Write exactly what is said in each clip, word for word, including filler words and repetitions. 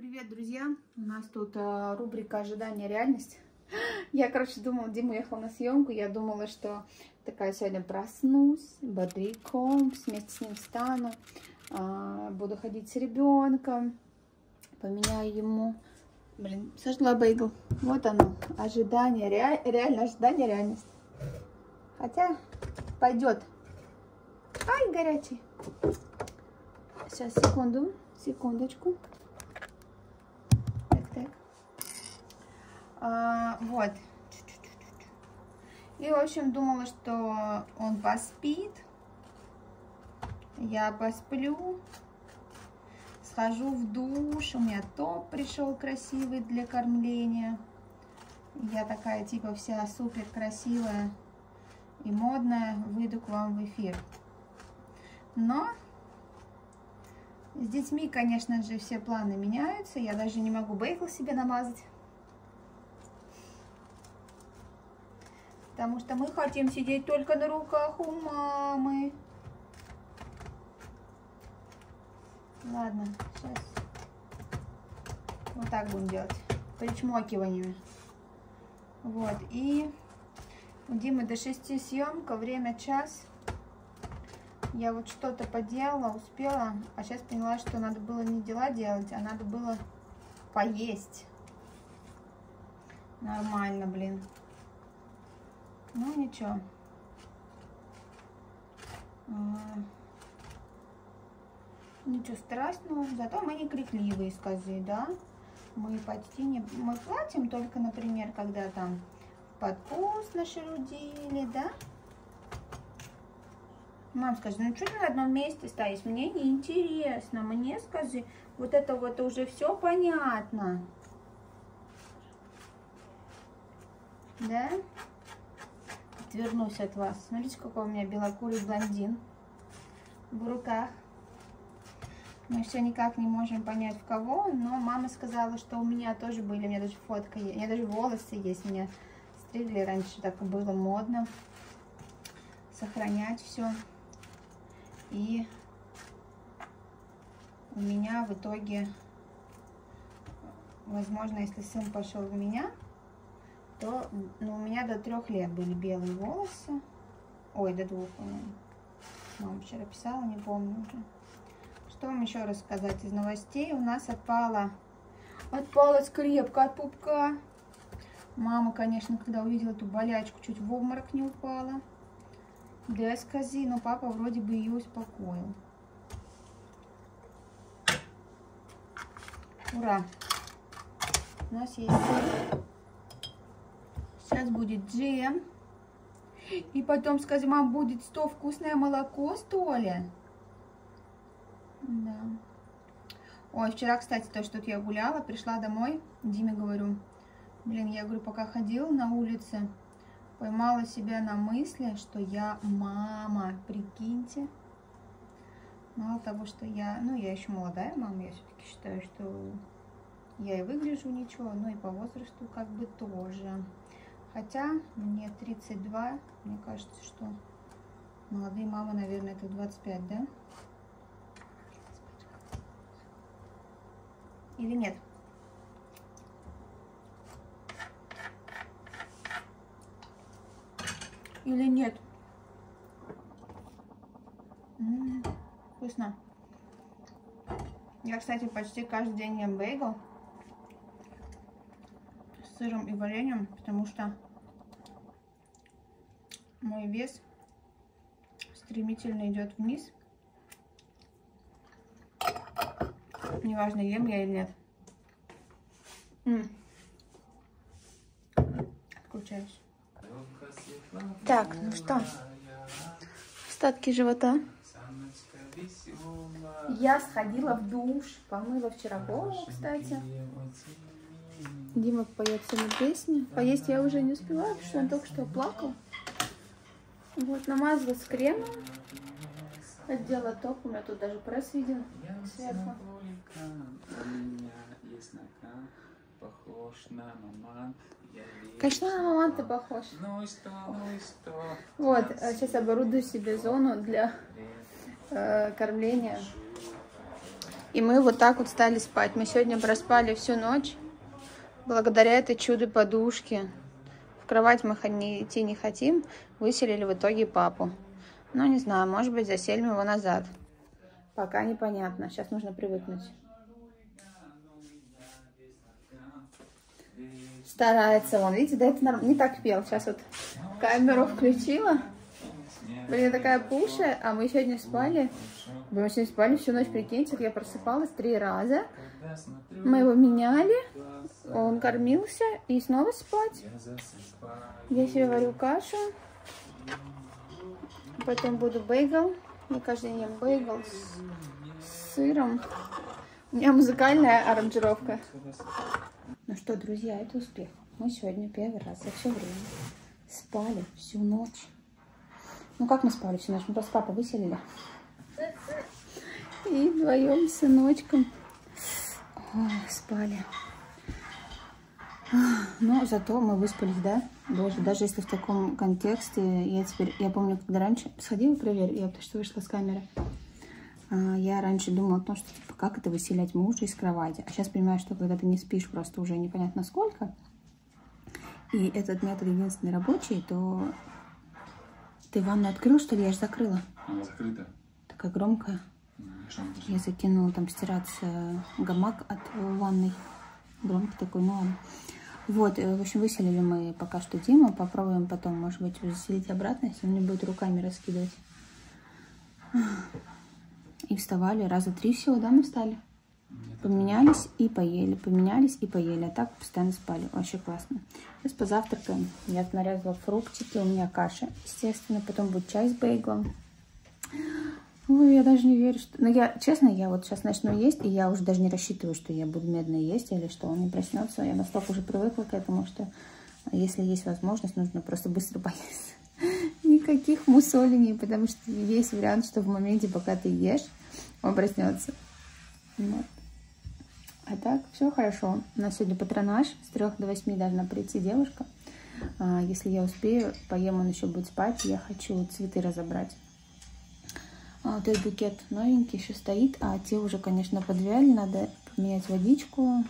Привет, друзья! У нас тут а, рубрика «Ожидание, реальность». Я, короче, думала, Дима уехал на съемку, я думала, что такая сегодня проснусь, бодряком, вместе с ним встану, а, буду ходить с ребенком, поменяю ему... Блин, сожгла бейгл. Вот оно, ожидание, реаль... реально ожидание, реальность. Хотя пойдет. Ай, горячий. Сейчас, секунду, секундочку. Так, так. А, вот. И, в общем, думала, что он поспит. Я посплю. Схожу в душ. У меня топ пришел красивый для кормления. Я такая, типа, вся супер красивая и модная. Выйду к вам в эфир. Но с детьми, конечно же, все планы меняются. Я даже не могу бейгл себе намазать. Потому что мы хотим сидеть только на руках у мамы. Ладно, сейчас вот так будем делать. Причмокиваниями. Вот. И у Димы до шести съемка. Время час. Я вот что-то поделала, успела, а сейчас поняла, что надо было не дела делать, а надо было поесть. Нормально, блин. Ну, ничего. Ничего страшного, зато мы не крикливые, скажи, да? Мы почти не... Мы платим только, например, когда там подпуск нашерудили, да? Мам, скажи, ну что ты на одном месте стоишь? Мне неинтересно. Мне, скажи, вот это вот уже все понятно. Да? Отвернусь от вас. Смотрите, какой у меня белокурый блондин в руках. Мы все никак не можем понять, в кого, но мама сказала, что у меня тоже были, у меня даже фотка есть, у меня даже волосы есть, меня стригли раньше, так было модно. Сохранять все. И у меня в итоге, возможно, если сын пошел в меня, то ну, у меня до трех лет были белые волосы. Ой, до двух. Мама вчера писала, не помню уже. Что вам еще рассказать из новостей? У нас отпала, отпала скрепка от пупка. Мама, конечно, когда увидела эту болячку, чуть в обморок не упала. Да, скази, но папа вроде бы ее успокоил. Ура! У нас есть... Сейчас будет джем. И потом, скази, мам, будет сто вкусное молоко, что ли? Да. Ой, вчера, кстати, то, что я гуляла, пришла домой, Диме говорю, блин, я говорю, пока ходила на улице, поймала себя на мысли, что я мама, прикиньте. Мало того, что я, ну, я еще молодая мама, я все-таки считаю, что я и выгляжу ничего, но и по возрасту как бы тоже. Хотя мне тридцать два, мне кажется, что молодые мамы, наверное, это двадцать пять, да? Или нет? Или нет? М-м-м, вкусно. Я, кстати, почти каждый день ем бейгл с сыром и вареньем, потому что мой вес стремительно идет вниз. Неважно, ем я или нет. М-м. Отключаюсь. Так, ну что? Остатки живота. Я сходила в душ. Помыла вчера голову, кстати. Дима поет всеми песни. Поесть я уже не успеваю, потому что он только что плакал. Вот, намазалась кремом. Отдела топ. У меня тут даже пресс виден сверху. Похож на маман. Конечно, на маман-то похож. Ну и что, ну и что. Вот, сейчас оборудую себе зону для э, кормления. И мы вот так вот стали спать. Мы сегодня проспали всю ночь. Благодаря этой чудо-подушке. В кровать мы идти не хотим. Выселили в итоге папу. Но не знаю, может быть, заселим его назад. Пока непонятно. Сейчас нужно привыкнуть. Старается он. Видите, да, это не так пел. Сейчас вот камеру включила. Блин, такая пуша, а мы сегодня спали. Мы сегодня спали всю ночь, прикиньте, я просыпалась три раза. Мы его меняли, он кормился и снова спать. Я себе варю кашу. Потом буду бейгл. Я каждый день бейгл с, с сыром. У меня музыкальная аранжировка. Ну что, друзья, это успех. Мы сегодня первый раз за все время спали всю ночь. Ну как мы спали всю ночь? Мы просто папу выселили. И вдвоем с сыночком Ой, спали. Но зато мы выспались, да? Даже, даже если в таком контексте. Я теперь, я помню, когда раньше... Сходила, проверь, я потому что вышла с камеры. Я раньше думала о том, что типа, как это выселять мужа из кровати. А сейчас понимаю, что когда ты не спишь просто уже непонятно сколько, и этот метод единственный рабочий, то... Ты ванну открыл, что ли? Я же закрыла. Она закрыта. Такая громкая. Я закинула там стираться гамак от ванной. Громкий такой, ну ладно. Вот, в общем, выселили мы пока что Диму. Попробуем потом, может быть, заселить обратно, если он не будет руками раскидывать. И вставали раза три всего, да, мы встали? Поменялись и поели, поменялись и поели. А так постоянно спали. Вообще классно. Сейчас позавтракаем. Я нарезала фруктики, у меня каша, естественно. Потом будет чай с бейглом. Ой, я даже не верю, что... Но я, честно, я вот сейчас начну есть, и я уже даже не рассчитываю, что я буду медленно есть, или что он не проснется. Я настолько уже привыкла к этому, что если есть возможность, нужно просто быстро поесть. Никаких мусолений, потому что есть вариант, что в моменте, пока ты ешь, он проснется. Вот. А так, все хорошо. У нас сегодня патронаж. С трёх до восьми должна прийти девушка. А, если я успею, поем, он еще будет спать. Я хочу цветы разобрать. А, вот этот букет новенький еще стоит. А те уже, конечно, подвяли. Надо поменять водичку.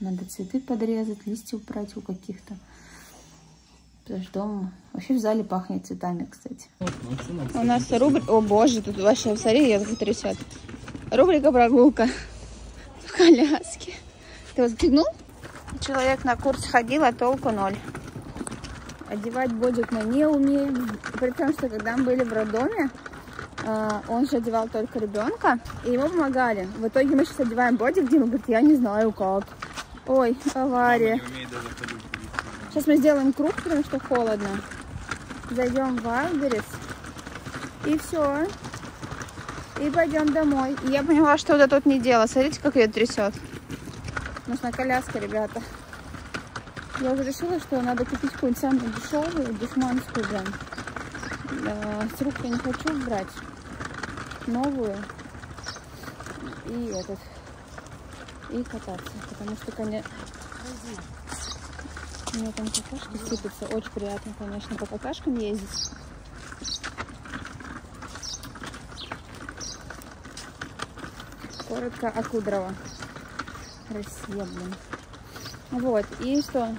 Надо цветы подрезать, листья убрать у каких-то. Потому что дома... Вообще в зале пахнет цветами, кстати. У нас рубрика... О, боже, тут ваши обсори, я тут трясет. Рубрика «Прогулка». В коляске. Ты возгигнул? Человек на курс ходил, а толку ноль. Одевать бодик мы не умеем. При том, что когда мы были в роддоме, он же одевал только ребенка, и ему помогали. В итоге мы сейчас одеваем бодик, Дима говорит, я не знаю как. Ой, авария. Сейчас мы сделаем круг, потому что холодно. Зайдем в Альберес. И все. И пойдем домой. И я поняла, что это тут не дело. Смотрите, как ее трясет. Нужна коляска, ребята. Я уже решила, что надо купить какую-нибудь самую дешевую, дешманскую. Да. С рук я не хочу брать. Новую. И этот. И кататься. Потому что, конечно... У меня там какашки сыпятся. Очень приятно, конечно, по какашкам ездить. Коротко о Кудрово. Россия, блин. Вот, и что?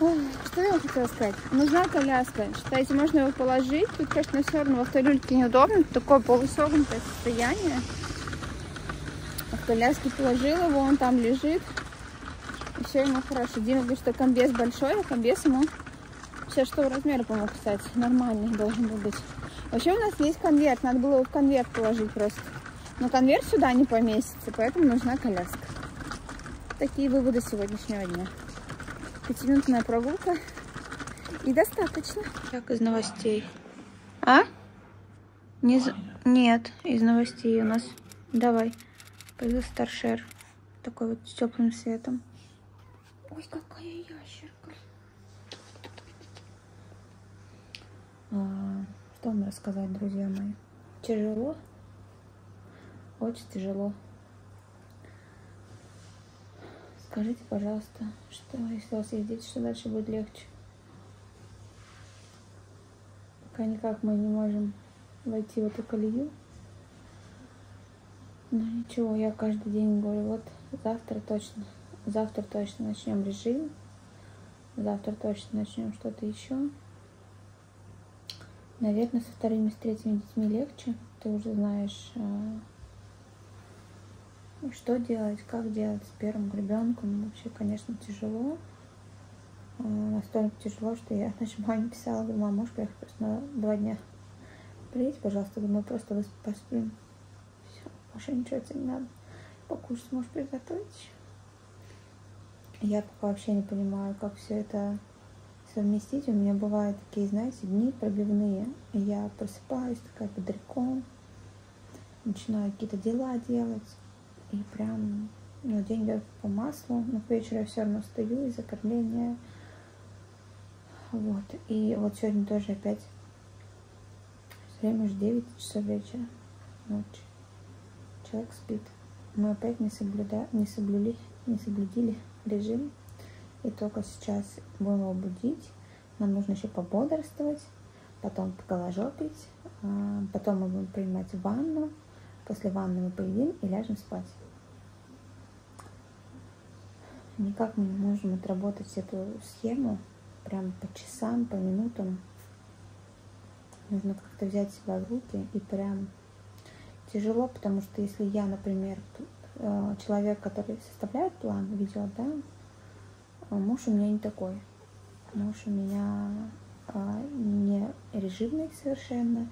Ой, что я хотела сказать? Нужна коляска. Считайте, можно его положить. Тут, конечно, все равно в автолюльке неудобно. Такое полусогнутое состояние. А в коляске положила его, он там лежит. И все ему хорошо. Дима говорит, что комбез большой, а комбез ему все, что в размере, по-моему, кстати, нормальный должен был быть. Вообще у нас есть конверт, надо было его в конверт положить просто. Но конверт сюда не поместится, поэтому нужна коляска. Такие выводы сегодняшнего дня. Пятиминутная прогулка. И достаточно. Так, из новостей. А? Не за... Нет, из новостей у нас. Давай. Появился старшер. Такой вот с теплым светом. Ой, какая ящерка. А... Что вам рассказать, друзья мои? Тяжело. Очень тяжело. Скажите, пожалуйста, что если у вас есть дети, что дальше будет легче? Пока никак мы не можем войти в эту колею. Ну ничего, я каждый день говорю, вот завтра точно, завтра точно начнем режим, завтра точно начнем что-то еще. Наверное, со вторыми, с третьими детьми легче. Ты уже знаешь, что делать, как делать. С первым ребенком вообще, конечно, тяжело. Настолько тяжело, что я нашей маме писала, говорю, мама, можешь приехать просто на два дня? Приедь, пожалуйста, мы просто поспим. Все, больше ничего тебе не надо. Покушать сможешь приготовить. Я пока вообще не понимаю, как все это совместить. У меня бывают такие, знаете, дни пробивные. Я просыпаюсь такая бодряком, начинаю какие-то дела делать. И прям, ну, день идет по маслу, но к вечеру я все равно встаю из-за кормления. Вот. И вот сегодня тоже опять время уже девять часов вечера, ночи. Человек спит. Мы опять не соблюда... не соблюли, не соблюдили режим. И только сейчас будем его будить. Нам нужно еще пободрствовать, потом поголожопить, потом мы будем принимать ванну. После ванны мы поедим и ляжем спать. Никак мы не можем отработать эту схему прям по часам, по минутам. Нужно как-то взять себя в руки, и прям тяжело, потому что если я, например, человек, который составляет план, ведет, да, муж у меня не такой. Муж у меня не режимный совершенно.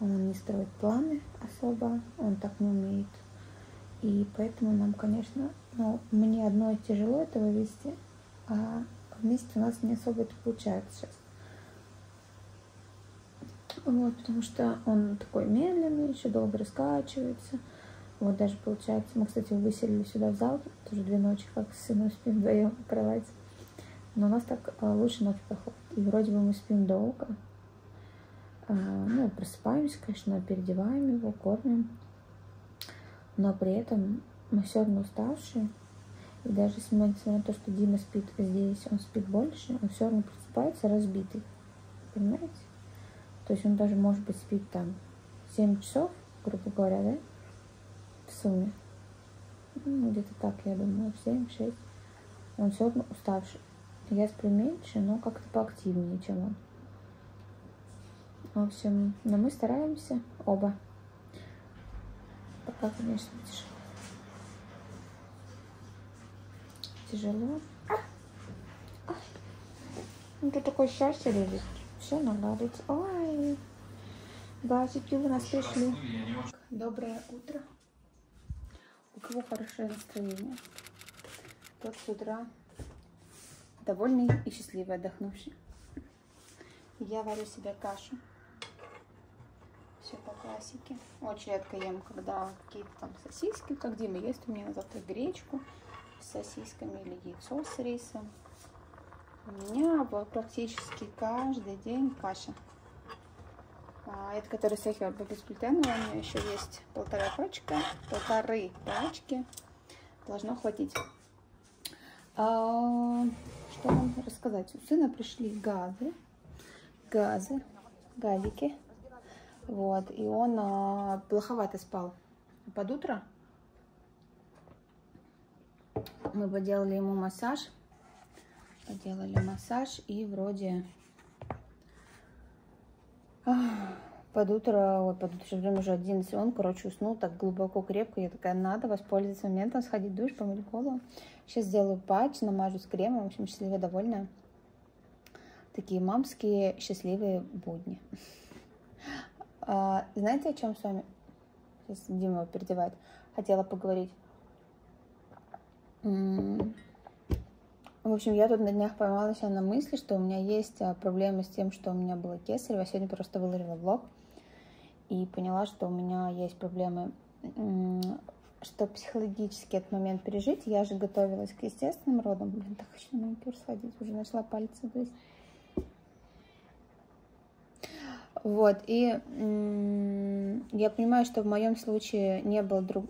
Он не строит планы особо, он так не умеет. И поэтому нам, конечно, ну, мне одно тяжело это вывести, а вместе у нас не особо это получается сейчас. Вот, потому что он такой медленный, еще долго раскачивается. Вот даже получается, мы, кстати, выселили сюда в зал, тоже две ночи, как с сыном спим вдвоем в кровати. Но у нас так лучше ночь проходит. И вроде бы мы спим долго. Ну, просыпаемся, конечно, переодеваем его, кормим, но при этом мы все равно уставшие. И даже несмотря на то, что Дима спит здесь, он спит больше, он все равно просыпается разбитый, понимаете? То есть он даже, может быть, спит там семь часов, грубо говоря, да, в сумме. Ну, где-то так, я думаю, семь-шесть. Он все равно уставший. Я сплю меньше, но как-то поактивнее, чем он. В общем, но мы стараемся оба. Пока, конечно, тяжело. Тяжело. Ну, тут такое счастье любит. Все наладится. Ой, глазики у нас пришли. Доброе утро. У кого хорошее настроение? Тот с утра довольный и счастливый, отдохнувший. Я варю себе кашу. Все по классике. Очень редко ем, когда какие-то там сосиски, как Дима ест, у меня на завтрак гречку с сосисками или яйцо с рисом. У меня практически каждый день каша. А, это которая сахар безглютеновая, у меня еще есть полтора пачка, полторы пачки. Должно хватить. А, что вам рассказать? У сына пришли газы. Газы, газики. Вот, и он а, плоховато спал под утро. Мы поделали ему массаж. Поделали массаж, и вроде а, под утро, вот под утро время уже одиннадцать, он, короче, уснул так глубоко, крепко. Я такая, надо воспользоваться моментом, сходить в душ, помыть голову. Сейчас сделаю патч, намажу с кремом, в общем, счастливая, довольная. Такие мамские счастливые будни. А, знаете, о чем с вами? Сейчас Дима передевает. Хотела поговорить. В общем, я тут на днях поймала себя на мысли, что у меня есть проблемы с тем, что у меня было кесарево. Я сегодня просто выложила влог и поняла, что у меня есть проблемы, что психологически этот момент пережить. Я же готовилась к естественным родам. Блин, так хочу на маникюр сходить. Уже начала пальцы грызть. Вот, и я понимаю, что в моем случае не было, друг...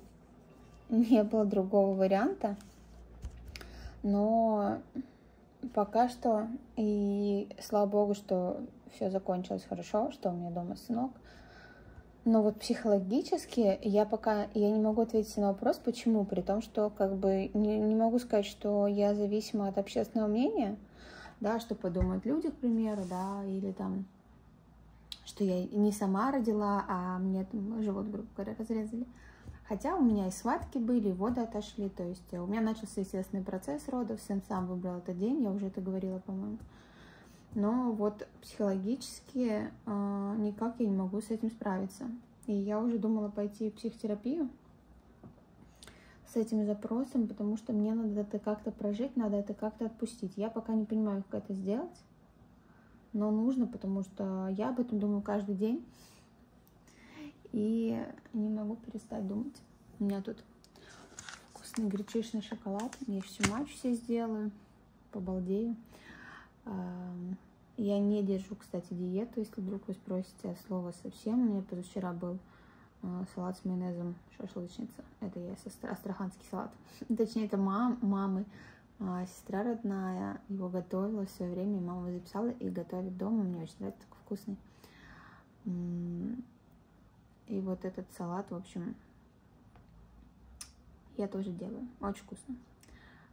не было другого варианта, но пока что, и слава богу, что все закончилось хорошо, что у меня дома сынок, Но вот психологически я пока я не могу ответить на вопрос, почему, при том, что как бы не, не могу сказать, что я зависима от общественного мнения, да, что подумают люди, к примеру, да, или там, что я не сама родила, а мне там живот, грубо говоря, разрезали. Хотя у меня и схватки были, и воды отошли, то есть у меня начался естественный процесс родов, сын сам выбрал этот день, я уже это говорила, по-моему. Но вот психологически э, никак я не могу с этим справиться. И я уже думала пойти в психотерапию с этим запросом, потому что мне надо это как-то прожить, надо это как-то отпустить. Я пока не понимаю, как это сделать, но нужно, потому что я об этом думаю каждый день. И не могу перестать думать. У меня тут вкусный гречишный шоколад. Я всю матч все сделаю, побалдею. Я не держу, кстати, диету, если вдруг вы спросите слово совсем. У меня позавчера был салат с майонезом, шашлычница. Это я, астраханский салат. Точнее, это мам, мамы. Сестра родная его готовила в свое время, мама записала и готовит дома. Мне очень нравится, такой вкусный. И вот этот салат, в общем, я тоже делаю. Очень вкусно.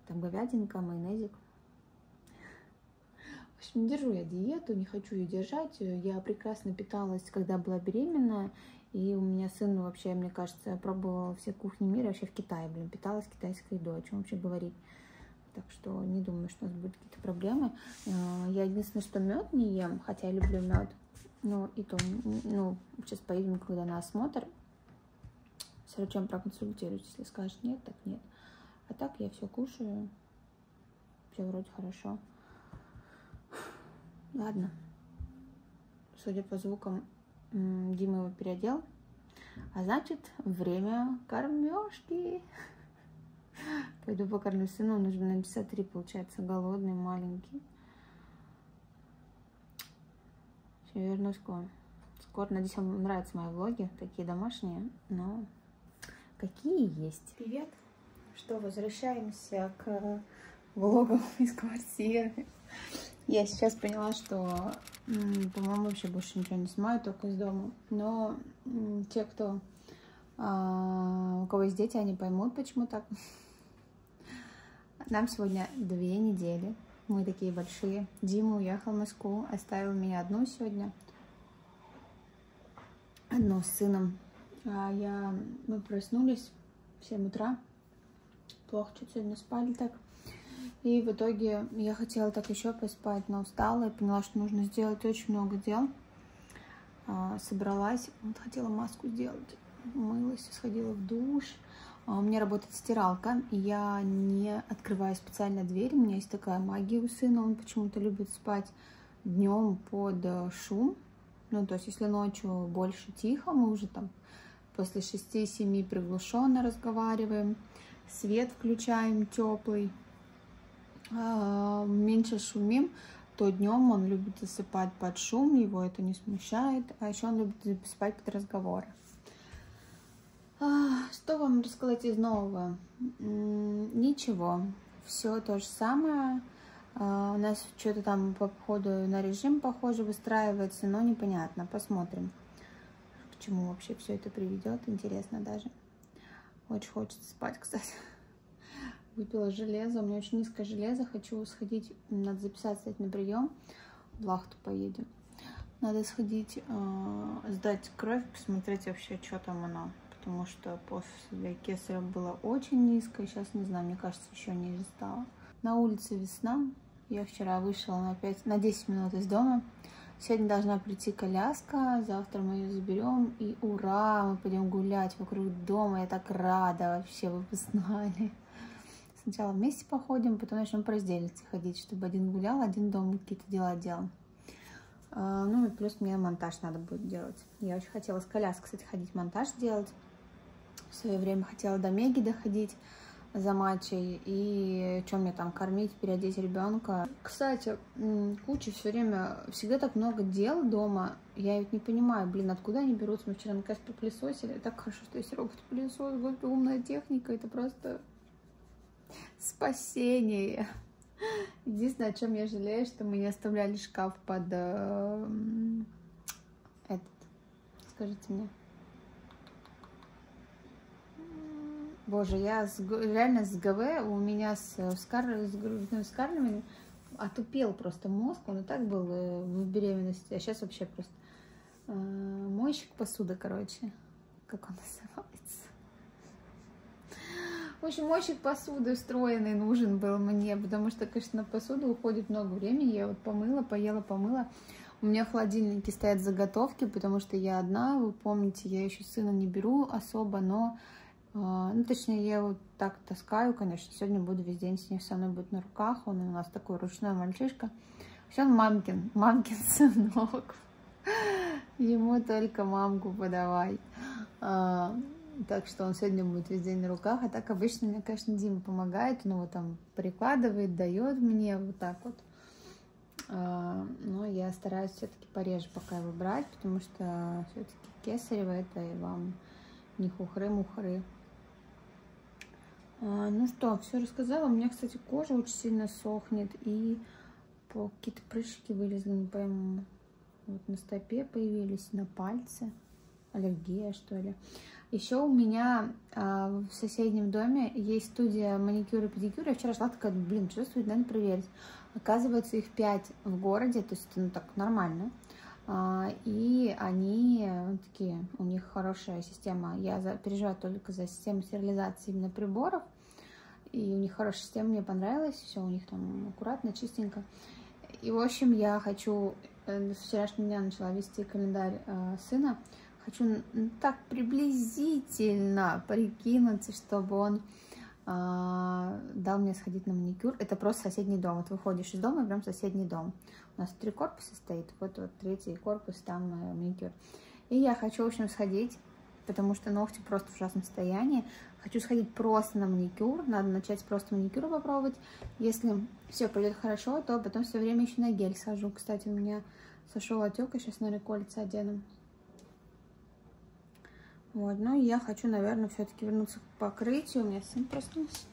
Там говядинка, майонезик. В общем, не держу я диету, не хочу ее держать. Я прекрасно питалась, когда была беременна. И у меня сын вообще, мне кажется, пробовал все кухни мира. Вообще в Китае, блин, питалась китайской едой. О чем вообще говорить? Так что не думаю, что у нас будут какие-то проблемы. Я единственное, что мед не ем, хотя я люблю мед. Ну, и то, ну, сейчас поедем, когда на осмотр, с врачом проконсультируюсь, если скажешь нет, так нет. А так я все кушаю, все вроде хорошо. Ладно, судя по звукам, Дима его переодел, а значит, время кормежки. Пойду покормлю сына, он уже на часа три, получается, голодный, маленький. Я вернусь к вам. Скоро, надеюсь, вам нравятся мои влоги, такие домашние, но какие есть. Привет! Что, возвращаемся к влогам из квартиры. Я сейчас поняла, что, по-моему, вообще больше ничего не снимаю, только из дома. Но те, кто, у кого есть дети, они поймут, почему так. Нам сегодня две недели. Мы такие большие. Дима уехал в Москву, оставил меня одну сегодня. Одну с сыном. А я... Мы проснулись в семь утра. Плохо чуть сегодня спали так. И в итоге я хотела так еще поспать, но устала. И поняла, что нужно сделать очень много дел. А, собралась. Вот хотела маску сделать. Умылась, сходила в душ. У меня работает стиралка, и я не открываю специально дверь. У меня есть такая магия у сына, он почему-то любит спать днем под шум. Ну, то есть, если ночью больше тихо, мы уже там после шести-семи приглушенно разговариваем, свет включаем теплый, меньше шумим, то днем он любит засыпать под шум, его это не смущает, а еще он любит спать под разговоры. Что вам рассказать из нового? Ничего. Все то же самое. У нас что-то там по ходу на режим, похоже, выстраивается, но непонятно. Посмотрим, к чему вообще все это приведет. Интересно даже. Очень хочется спать, кстати. Выпила железо. У меня очень низкое железо. Хочу сходить. Надо записаться на прием. В Лахту поедем. Надо сходить, сдать кровь, посмотреть вообще, что там оно. Потому что после кесарева было очень низко, и сейчас, не знаю, мне кажется, еще ниже стало. На улице весна. Я вчера вышла на, пять, на десять минут из дома. Сегодня должна прийти коляска, завтра мы ее заберем. И ура, мы пойдем гулять вокруг дома. Я так рада вообще, вы бы знали. Сначала вместе походим, потом начнем по разделиться ходить, чтобы один гулял, один дома какие-то дела делал. Ну и плюс мне монтаж надо будет делать. Я очень хотела с коляской, кстати, ходить монтаж делать. В свое время хотела до Меги доходить за матчей. И что мне там, кормить, переодеть ребенка. Кстати, куча все время, всегда так много дел дома. Я ведь не понимаю, блин, откуда они берутся. Мы вчера, наконец, попылесосили. Так хорошо, что есть робот-пылесос, господи, умная техника. Это просто спасение. Единственное, о чем я жалею, что мы не оставляли шкаф под этот, скажите мне, Боже, я с, реально с ГВ, у меня с, с, кар, с грудным вскармливанием отупел просто мозг, он и так был в беременности, а сейчас вообще просто э, мойщик посуды, короче, как он называется. В общем, мойщик посуды встроенный нужен был мне, потому что, конечно, на посуду уходит много времени, я вот помыла, поела, помыла. У меня в холодильнике стоят заготовки, потому что я одна, вы помните, я еще сына не беру особо, но... Ну, точнее, я его так таскаю, конечно, сегодня буду весь день с ней, со мной будет на руках, он у нас такой ручной мальчишка. Все он мамкин, мамкин сынок, ему только мамку подавай. Так что он сегодня будет весь день на руках, а так обычно мне, конечно, Дима помогает, он его там прикладывает, дает мне вот так вот. Но я стараюсь все-таки пореже пока его брать, потому что все-таки кесарево это и вам не хухры-мухры. Ну что, все рассказала. У меня, кстати, кожа очень сильно сохнет. И какие-то прыщики вылезли, не пойму. Вот на стопе появились, на пальце. Аллергия, что ли. Еще у меня а, в соседнем доме есть студия маникюра и педикюра. Я вчера шла, такая, блин, чувствую, надо проверить. Оказывается, их пять в городе. То есть, ну так, нормально. А, и они такие, у них хорошая система. Я за, переживаю только за систему стерилизации именно приборов. И у них хорошая система, мне понравилась. Все у них там аккуратно, чистенько. И, в общем, я хочу... С вчерашнего дня начала вести календарь э, сына. Хочу ну, так приблизительно прикинуться, чтобы он э, дал мне сходить на маникюр. Это просто соседний дом. Вот выходишь из дома, прям соседний дом. У нас три корпуса стоит, вот, вот третий корпус, там э, маникюр. И я хочу, в общем, сходить, потому что ногти просто в ужасном состоянии. Хочу сходить просто на маникюр, надо начать просто маникюр попробовать. Если все пойдет хорошо, то потом все время еще на гель сажу. Кстати, у меня сошел отек, и сейчас на рекольце одену. Вот, ну я хочу, наверное, все-таки вернуться к покрытию. У меня сын проснулся,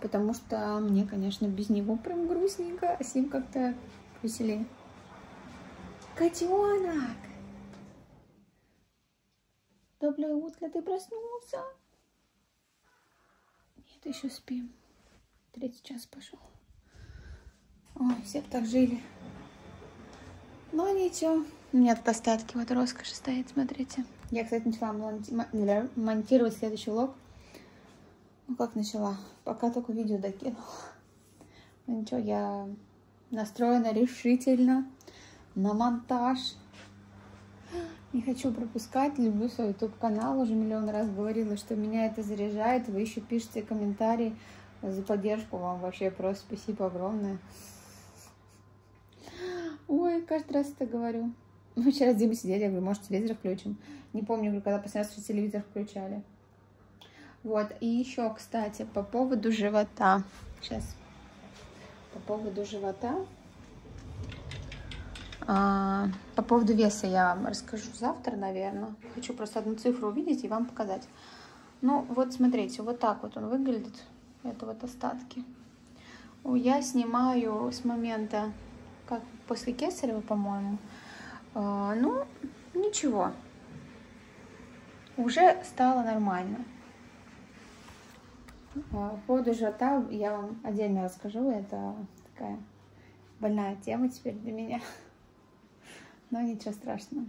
потому что мне, конечно, без него прям грустненько, а с ним как-то веселее. Котенок! Доброе утро, ты проснулся? Нет, еще спим. Третий час пошел. Ой, все так жили. Но ничего. У меня тут остатки вот роскоши стоит, смотрите. Я, кстати, начала монтировать следующий влог. Ну, как начала? Пока только видео докинула. Ну, ничего, я настроена решительно на монтаж. Не хочу пропускать, люблю свой YouTube-канал, уже миллион раз говорила, что меня это заряжает. Вы еще пишите комментарии за поддержку, вам вообще просто спасибо огромное. Ой, каждый раз это говорю. Мы вчера с Димой сидели, я говорю, может, телевизор включим. Не помню, когда последний раз телевизор включали. Вот, и еще, кстати, по поводу живота. Сейчас. По поводу живота. А, по поводу веса я вам расскажу завтра, наверное. Хочу просто одну цифру увидеть и вам показать. Ну, вот, смотрите, вот так вот он выглядит. Это вот остатки. Я снимаю с момента, как после кесарева, по-моему. Ну, ничего. Уже стало нормально. По поводу живота я вам отдельно расскажу. Это такая больная тема теперь для меня. Но ничего страшного.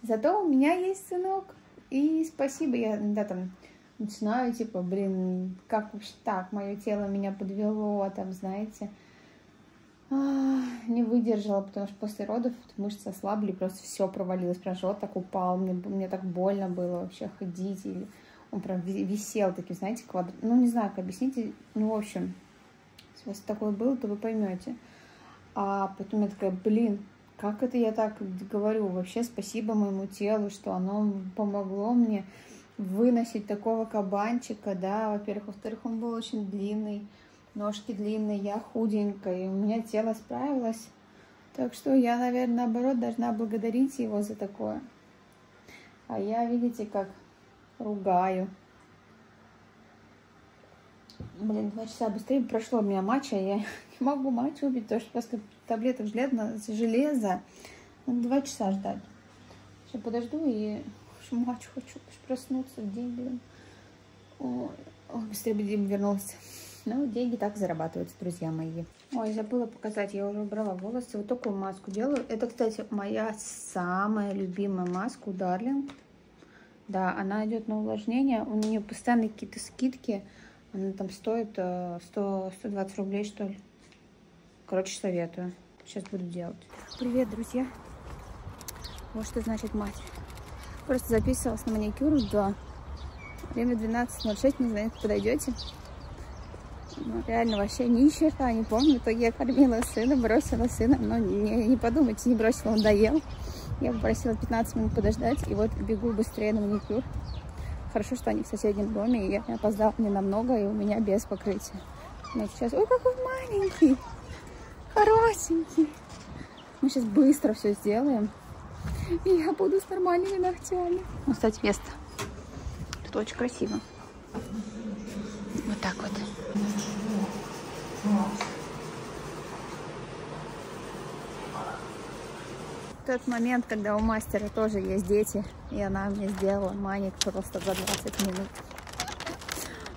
Зато у меня есть сынок. И спасибо. Я иногда там начинаю, типа, блин, как уж так? Мое тело меня подвело, там, знаете... Не выдержала, потому что после родов мышцы ослабли, просто все провалилось, прям живот так упал, мне, мне так больно было вообще ходить, или он прям висел таким, знаете, квадрат, ну не знаю, как объяснить, ну в общем, если у вас такое было, то вы поймете. А потом я такая, блин, как это я так говорю, вообще спасибо моему телу, что оно помогло мне выносить такого кабанчика, да, во-первых, во-вторых, он был очень длинный. Ножки длинные, я худенькая, и у меня тело справилось. Так что я, наверное, наоборот, должна благодарить его за такое. А я, видите, как ругаю. Блин, два часа быстрее прошло у меня матча, я не могу матч убить, потому что после таблеток железа надо два часа ждать. Сейчас подожду и матч хочу, проснуться в день, блин. Ой, быстрее бы Дима вернулся. Ну, деньги так зарабатываются, друзья мои. Ой, забыла показать, я уже убрала волосы. Вот такую маску делаю. Это, кстати, моя самая любимая маска, Дарлинг. Да, она идет на увлажнение. У нее постоянно какие-то скидки. Она там стоит сто двадцать рублей, что ли. Короче, советую. Сейчас буду делать. Привет, друзья. Вот что значит мать. Просто записывалась на маникюр, да. Время двенадцать ноль шесть, не знаю, подойдете. Ну, реально вообще ни черта не помню. В итоге я кормила сына, бросила сына. Но не, не подумайте, не бросила, он доел. Я попросила пятнадцать минут подождать. И вот бегу быстрее на маникюр. Хорошо, что они в соседнем доме. И я опоздала не намного, и у меня без покрытия. Но сейчас... Ой, какой маленький! Хорошенький! Мы сейчас быстро все сделаем. И я буду с нормальными ногтями. Ну, кстати, место. Тут очень красиво. Вот так вот. Тот момент, когда у мастера тоже есть дети, и она мне сделала маник просто за двадцать минут.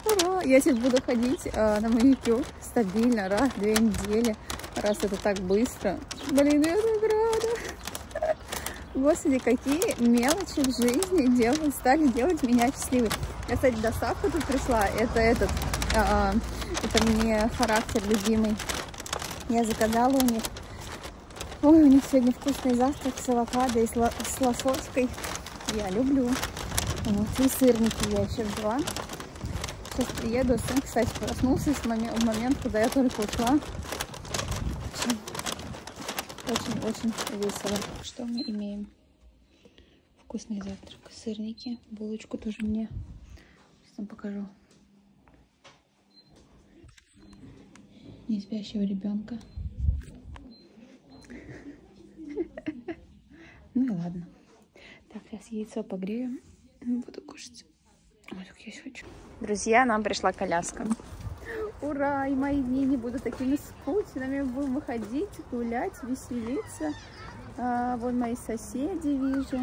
Ура! Я теперь буду ходить э, на маникюр стабильно раз в две недели, раз это так быстро. Блин, я так рада! Господи, какие мелочи в жизни делают, стали делать меня счастливой. Я, кстати, доставка тут пришла, это этот, э, это мне характер любимый. Я заказала у них. Ой, у них сегодня вкусный завтрак с авокадо и с, ло с лосоской. Я люблю. Вот, и сырники я еще взяла. Сейчас приеду. Сын, кстати, проснулся в момент, момент, когда я только ушла. Очень-очень весело. Что мы имеем? Вкусный завтрак. Сырники. Булочку тоже мне. Сейчас вам покажу. Неспящего ребенка. Ну и ладно. Так, сейчас яйцо погрею. Буду кушать. Ой, как я хочу. Друзья, нам пришла коляска. Ура! И мои дни не будут такими скучными. Я буду выходить, гулять, веселиться. А, вон мои соседи вижу.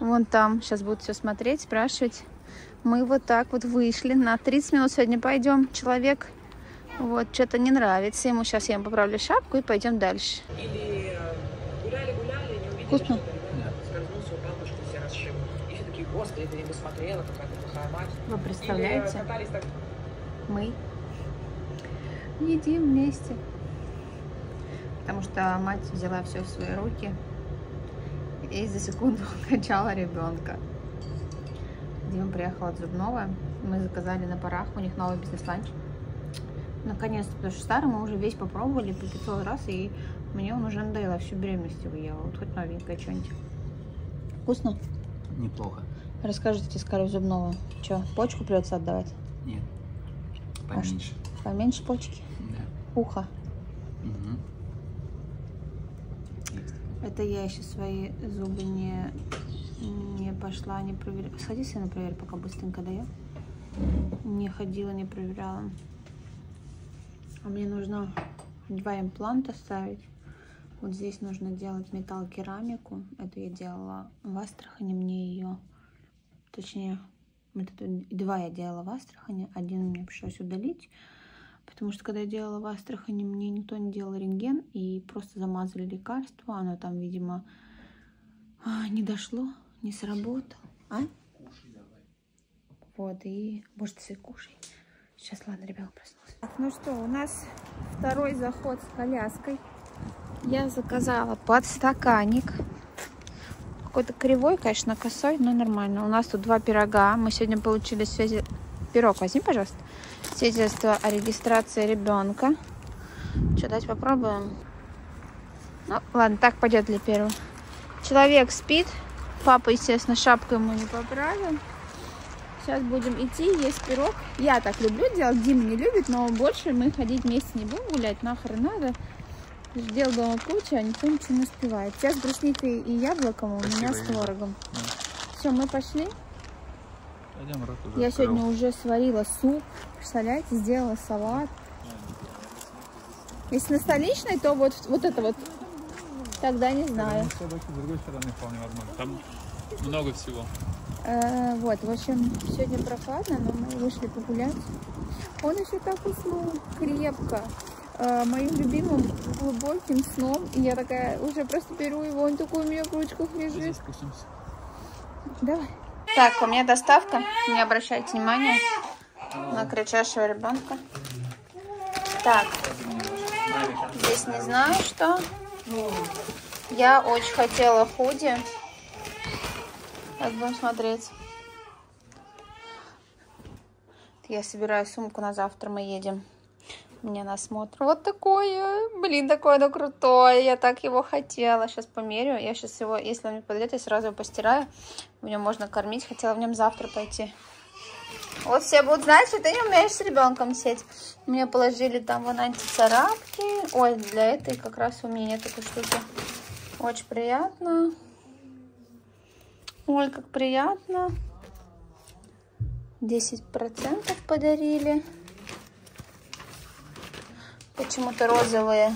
Вон там. Сейчас будут все смотреть, спрашивать. Мы вот так вот вышли. На тридцать минут сегодня пойдем. Человек вот что-то не нравится ему. Сейчас я ему поправлю шапку и пойдем дальше. Вкусно. Вы представляете? Мы едим вместе. Потому что мать взяла все в свои руки и за секунду качала ребенка. Дима приехал от Зубнова. Мы заказали на парах. У них новый бизнес-ланч. Наконец-то, потому что старый мы уже весь попробовали по пятьсот раз, и мне он уже надоело, всю беременность его ела. Вот хоть новенькое что-нибудь. Вкусно? Неплохо. Расскажите, скорее, Зубнова, что, почку придется отдавать? Нет, поменьше. А, поменьше почки? Да. Ухо? Угу. Это я еще свои зубы не, не пошла, не проверяла. Сходи себе на проверь, пока быстренько даю. Не ходила, не проверяла. А мне нужно два импланта ставить. Вот здесь нужно делать металлокерамику. Это я делала в Астрахани. Мне ее... Точнее, вот это, два я делала в Астрахани. Один мне пришлось удалить. Потому что, когда я делала в Астрахани, мне никто не делал рентген. И просто замазали лекарство. Оно там, видимо, не дошло, не сработало. А? Вот, и... Может, все кушай. Сейчас, ладно, ребята, проснулся. Так, ну что, у нас второй заход с коляской. Я заказала подстаканник. Какой-то кривой, конечно, косой, но нормально. У нас тут два пирога. Мы сегодня получили свидетельство... Пирог возьми, пожалуйста. Свидетельство о регистрации ребенка. Что, дать попробуем? Ну, ладно, так пойдет для первого. Человек спит. Папа, естественно, шапку ему не поправил. Сейчас будем идти, есть пирог. Я так люблю делать, Дима не любит, но больше мы ходить вместе не будем гулять. Нахрен надо. Дел дома куча, а никто ничего не успевает. Сейчас брусникой и яблоком, у меня с творогом. Да. Все, мы пошли. Пойдем, рот уже Я открыл. Сегодня уже сварила суп, представляете, сделала салат. Если на столичной, то вот, вот это вот. Тогда не знаю. С другой стороны вполне возможно. Там много всего. А, вот, в общем, сегодня прохладно, но мы вышли погулять. Он еще так уснул крепко, а, моим любимым глубоким сном. И я такая уже просто беру его, он такой у меня в ручках лежит. Давай. Так, у меня доставка. Не обращайте внимания на кричащего ребенка. Так, здесь не знаю что. Я очень хотела худи. Сейчас будем смотреть. Я собираю сумку на завтра, мы едем. Мне на смотр. Вот такое. Блин, такое оно крутое. Я так его хотела. Сейчас померю. Я сейчас его, если он мне подойдет, я сразу его постираю. В нем можно кормить. Хотела в нем завтра пойти. Вот все будут знать, что ты не умеешь с ребенком сидеть. Мне положили там вон антицарапки. Ой, для этой как раз у меня нет такой штуки. Очень приятно. Ой, как приятно. десять процентов подарили. Почему-то розовые.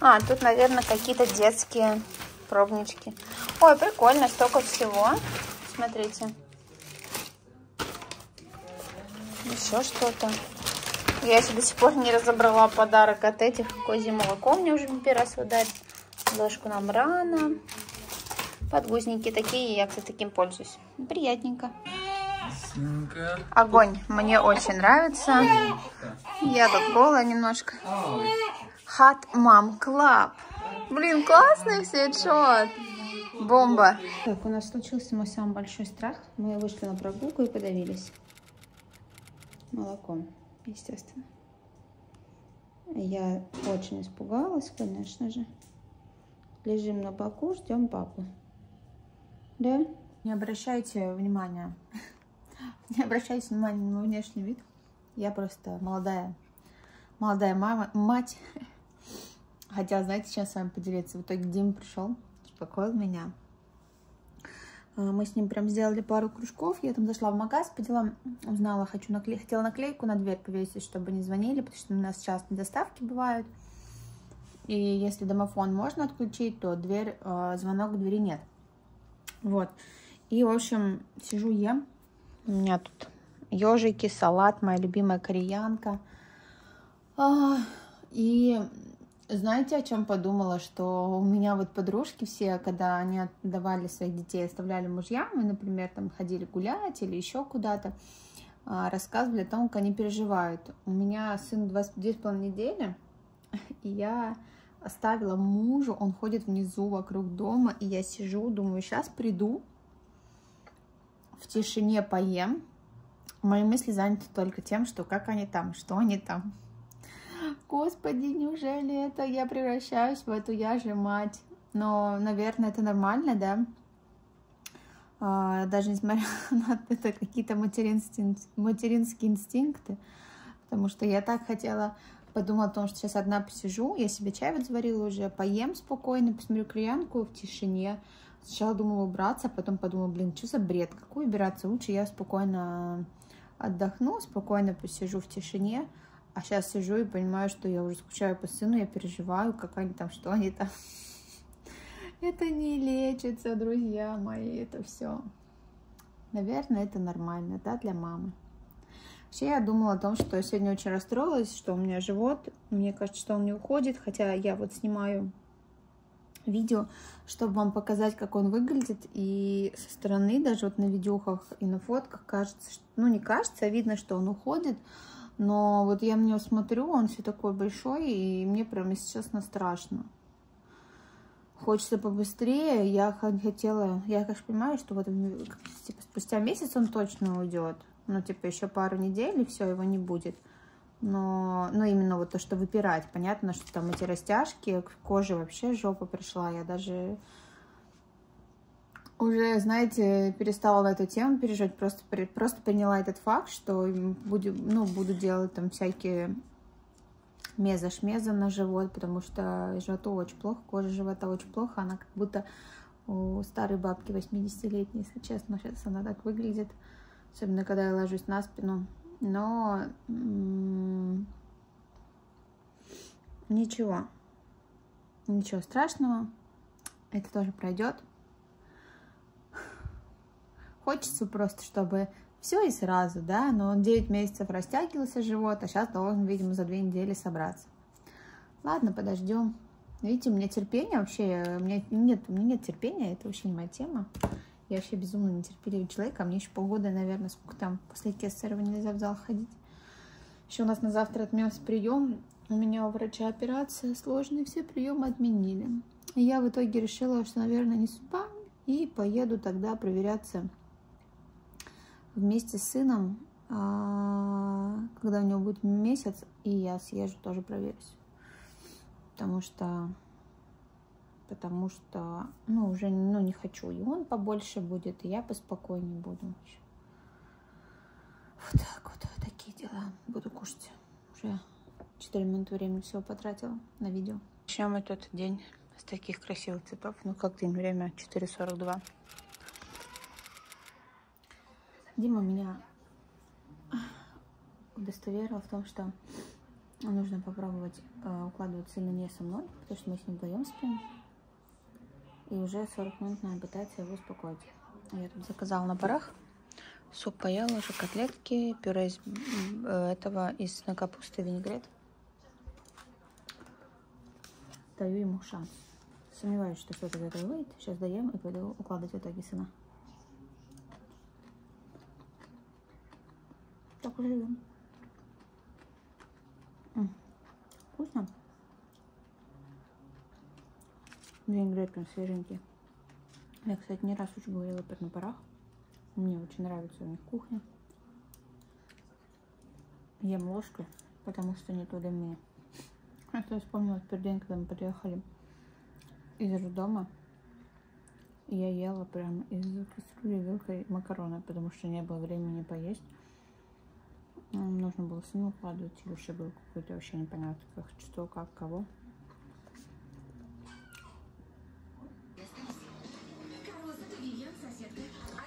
А, тут, наверное, какие-то детские пробнички. Ой, прикольно, столько всего. Смотрите. Еще что-то. Я еще до сих пор не разобрала подарок от этих. Какой зимовый. Мне уже первый раз ударит. Ложку нам рано. Подгузники такие. Я, кстати, таким пользуюсь. Приятненько. Огонь. Мне очень нравится. Я тут голая немножко. Hot Mom Club. Блин, классный все чёт. Бомба. Так, у нас случился мой самый большой страх. Мы вышли на прогулку и подавились молоком, естественно. Я очень испугалась, конечно же. Лежим на боку, ждем папу. Да? Не обращайте внимания. Не обращайте внимания на мой внешний вид. Я просто молодая, молодая мама, мать. Хотя, знаете, сейчас с вами поделиться. В итоге Дима пришел, успокоил меня. Мы с ним прям сделали пару кружков. Я там зашла в магаз, по делам узнала, хочу наклей... хотела наклейку на дверь повесить, чтобы не звонили, потому что у нас частные доставки бывают. И если домофон можно отключить, то дверь, э, звонок к двери нет. Вот. И, в общем, сижу, ем. У меня тут ежики, салат, моя любимая кореянка. А, и знаете, о чем подумала? Что у меня вот подружки все, когда они отдавали своих детей, оставляли мужьям, мы, например, там ходили гулять или еще куда-то, э, рассказывали о том, как они переживают. У меня сын две с половиной недели, и я оставила мужу, он ходит внизу вокруг дома, и я сижу, думаю, сейчас приду, в тишине поем. Мои мысли заняты только тем, что как они там, что они там. Господи, неужели это я превращаюсь в эту я же мать? Но, наверное, это нормально, да? А, даже несмотря на это какие-то материнские, материнские инстинкты, потому что я так хотела... Подумала о том, что сейчас одна посижу, я себе чай вот заварила уже, поем спокойно, посмотрю кореянку в тишине. Сначала думала убраться, а потом подумала, блин, что за бред, какой убираться? Лучше я спокойно отдохну, спокойно посижу в тишине. А сейчас сижу и понимаю, что я уже скучаю по сыну, я переживаю, как они там, что они там. Это не лечится, друзья мои, это все. Наверное, это нормально, да, для мамы. Вообще я думала о том, что я сегодня очень расстроилась, что у меня живот, мне кажется, что он не уходит, хотя я вот снимаю видео, чтобы вам показать, как он выглядит, и со стороны, даже вот на видюхах и на фотках кажется, что, ну не кажется, а видно, что он уходит, но вот я на него смотрю, он все такой большой, и мне прямо, если честно, страшно. Хочется побыстрее, я хотела, я, конечно, понимаю, что вот типа, спустя месяц он точно уйдет. Ну, типа, еще пару недель, и все, его не будет. Но, но именно вот то, что выпирать. Понятно, что там эти растяжки, кожа вообще жопа пришла. Я даже уже, знаете, перестала на эту тему переживать. Просто, просто приняла этот факт, что буду, ну, буду делать там всякие мезо-шмезо на живот, потому что животу очень плохо, кожа живота очень плохо. Она как будто у старой бабки восьмидесятилетней, если честно. Сейчас она так выглядит. Особенно, когда я ложусь на спину. Но ничего. Ничего страшного. Это тоже пройдет. Хочется просто, чтобы все и сразу, да, но он девять месяцев растягивался живот, а сейчас должен, видимо, за две недели собраться. Ладно, подождем. Видите, у меня терпения вообще, у меня нет, у меня нет терпения, это вообще не моя тема. Я вообще безумно нетерпеливый человек, а мне еще полгода, наверное, сколько там, после кесарева нельзя в зал ходить. Еще у нас на завтра отменился прием, у меня у врача операция сложная, все приемы отменили. И я в итоге решила, что, наверное, не судьба, и поеду тогда проверяться вместе с сыном, когда у него будет месяц, и я съезжу, тоже проверюсь. Потому что, потому что, ну, уже, ну, не хочу. И он побольше будет, и я поспокойнее буду. Вот так вот, вот такие дела. Буду кушать. Уже четыре минуты времени всего потратила на видео. Начнем этот день с таких красивых цветов. Ну, как день, время четыре сорок два. Дима меня удостоверил в том, что нужно попробовать э, укладываться или не со мной, потому что мы с ним вдвоем спим. И уже сорок минут надо пытаться его успокоить. Я тут заказала на парах. Суп поела уже, котлетки, пюре из э, этого, из на капусты, винегрет. Даю ему шанс. Сомневаюсь, что что-то из этого выйдет. Сейчас даем и пойду укладывать в итоге сына. Так уже живем. Вкусно. Винегрет прям свеженький. Я, кстати, не раз уже говорила про на парах. Мне очень нравится у них кухня. Ем ложкой, потому что не то для меня. Это я вспомнила в первый день, когда мы приехали из роддома. Я ела прям из кастрюли вилкой макароны, потому что не было времени поесть. Нужно было сыну укладывать, или еще был какой-то вообще непонятно, как, что, как, кого.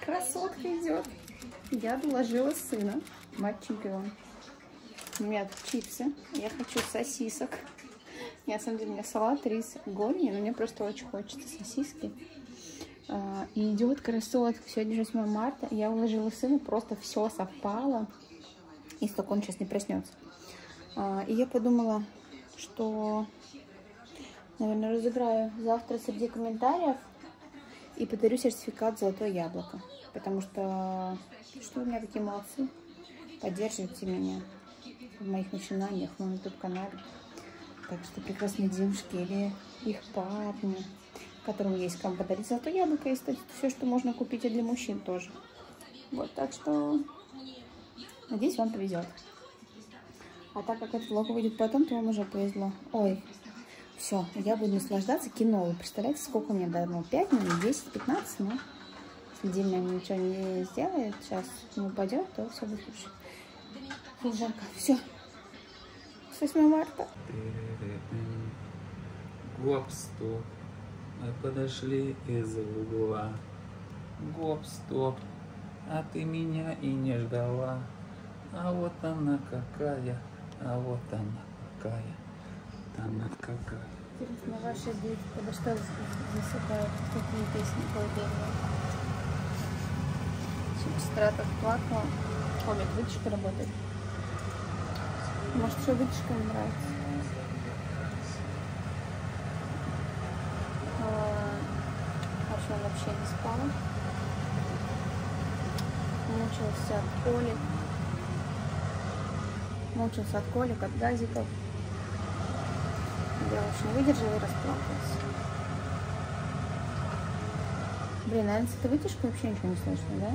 Красотка идет. Я доложила сына, мать чемпион. У меня тут чипсы, я хочу сосисок. Я, на самом деле, у меня салат, рис, горни, но мне просто очень хочется сосиски. И идет красотка. Сегодня же восьмое марта, я уложила сына, просто все совпало. И столько он сейчас не проснется. А, и я подумала, что, наверное, разыграю завтра среди комментариев и подарю сертификат «Золотое яблоко». Потому что, что у меня такие молодцы, поддерживайте меня в моих начинаниях, в моем YouTube-канале. Так что прекрасные девушки или их парни, которым есть кому подарить «Золотое яблоко», и все, что можно купить, и для мужчин тоже. Вот, так что... Надеюсь, вам повезет. А так как этот влог выйдет потом, то вам уже повезло. Ой, все, я буду наслаждаться кино. Вы представляете, сколько мне давно? пять минут, десять, пятнадцать, но если Дима ничего не сделает, сейчас не упадет, то все будет лучше. Фу, жарко. Все. С восьмое марта. Гоп-стоп. Мы подошли из угла. Гоп-стоп. А ты меня и не ждала. А вот она какая, а вот она какая, она какая. Интересно, ваши дети подо что засыпают, какие песни поют? Субстратов плакала. Комик, вытяжка работает. Может, еще вытяжка им нравится? А что, он вообще не спал? Мучился от колик. Мучился от колик, от газиков. Я очень выдержала и расплакалась. Блин, наверное, с этой вытяжкой вообще ничего не слышно, да?